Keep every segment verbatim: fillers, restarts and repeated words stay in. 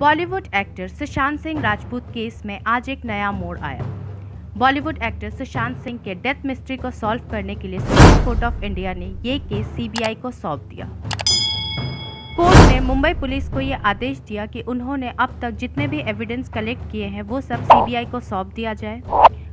Bollywood actor Sushant Singh Rajput case में आज एक नया मोड़ आया। बॉलीवुड एक्टर सुशांत सिंह के डेथ मिस्ट्री को सॉल्व करने के लिए सुप्रीम कोर्ट ऑफ इंडिया ने ये केस सीबीआई को सौंप दिया। कोर्ट ने मुंबई पुलिस को ये आदेश दिया कि उन्होंने अब तक जितने भी एविडेंस कलेक्ट किए हैं वो सब सीबीआई को सौंप दिया जाए।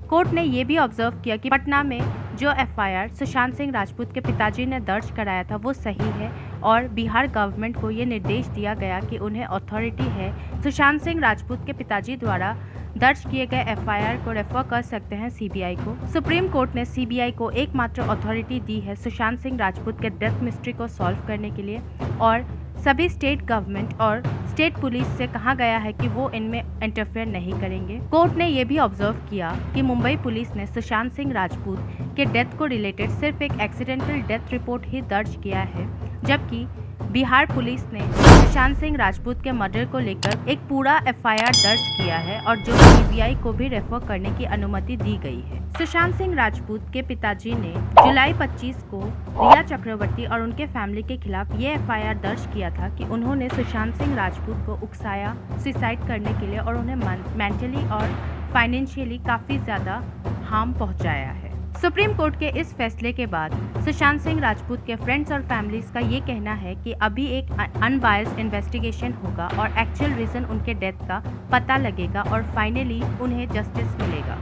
कोर्ट ने ये भी ऑब्जर्व किया कि पटना में जो F I R Sushant Singh Rajput के पिताजी ने दर्ज कराया था वो सही है और बिहार गवर्नमेंट को ये निर्देश दिया गया कि उन्हें अथॉरिटी है सुशांत सिंह राजपूत के पिताजी द्वारा दर्ज किए गए एफ आई आर को रेफर कर सकते हैं सीबीआई को। सुप्रीम कोर्ट ने सीबीआई को एकमात्र अथॉरिटी दी है सुशांत सिंह राजपूत के डेथ मिस्ट्री को सॉल्व करने के लिए और सभी स्टेट गवर्नमेंट और स्टेट पुलिस से कहा गया है कि वो इनमें इंटरफेयर नहीं करेंगे। कोर्ट ने यह भी ऑब्जर्व किया कि मुंबई पुलिस ने सुशांत सिंह राजपूत के डेथ को रिलेटेड सिर्फ एक एक्सीडेंटल डेथ रिपोर्ट ही दर्ज किया है, जबकि बिहार पुलिस ने सुशांत सिंह राजपूत के मर्डर को लेकर एक पूरा एफ आई आर दर्ज किया है और जो सीबीआई को भी रेफर करने की अनुमति दी गई है। सुशांत सिंह राजपूत के पिताजी ने जुलाई पच्चीस को रिया चक्रवर्ती और उनके फैमिली के खिलाफ ये एफ आई आर दर्ज किया था कि उन्होंने सुशांत सिंह राजपूत को उकसाया सुसाइड करने के लिए और उन्हें मेंटली और फाइनेंशियली काफ़ी ज़्यादा हार्म पहुँचाया है। सुप्रीम कोर्ट के इस फैसले के बाद सुशांत सिंह राजपूत के फ्रेंड्स और फैमिलीज का ये कहना है कि अभी एक अनबायस्ड इन्वेस्टिगेशन होगा और एक्चुअल रीज़न उनके डेथ का पता लगेगा और फाइनली उन्हें जस्टिस मिलेगा।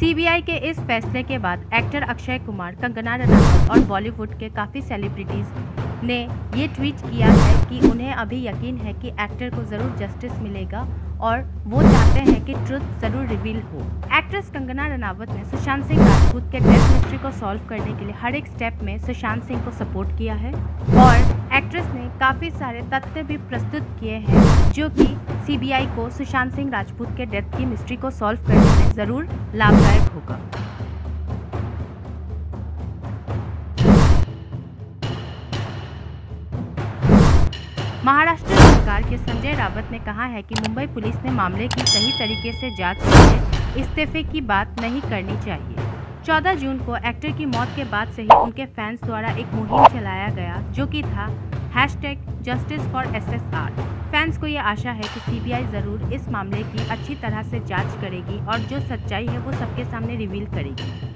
सीबीआई के इस फैसले के बाद एक्टर अक्षय कुमार, कंगना रनौत और बॉलीवुड के काफ़ी सेलिब्रिटीज़ ने ये ट्वीट किया है कि उन्हें अभी यकीन है कि एक्टर को ज़रूर जस्टिस मिलेगा और वो चाहते हैं कि ट्रुथ ज़रूर रिवील हो। एक्ट्रेस कंगना रनौत ने सुशांत सिंह राजपूत के डेथ मिस्ट्री को सॉल्व करने के लिए हर एक स्टेप में सुशांत सिंह को सपोर्ट किया है और एक्ट्रेस ने काफ़ी सारे तथ्य भी प्रस्तुत किए हैं जो कि सीबीआई को सुशांत सिंह राजपूत के डेथ की मिस्ट्री को सॉल्व करने में ज़रूर लाभदायक होगा। महाराष्ट्र सरकार के संजय रावत ने कहा है कि मुंबई पुलिस ने मामले की सही तरीके से जांच की है, इस्तीफे की बात नहीं करनी चाहिए। चौदह जून को एक्टर की मौत के बाद से ही उनके फैंस द्वारा एक मुहिम चलाया गया जो कि था hashtag justice for S S R. Fans को ये आशा है कि सीबीआई ज़रूर इस मामले की अच्छी तरह से जाँच करेगी और जो सच्चाई है वो सबके सामने रिवील करेगी।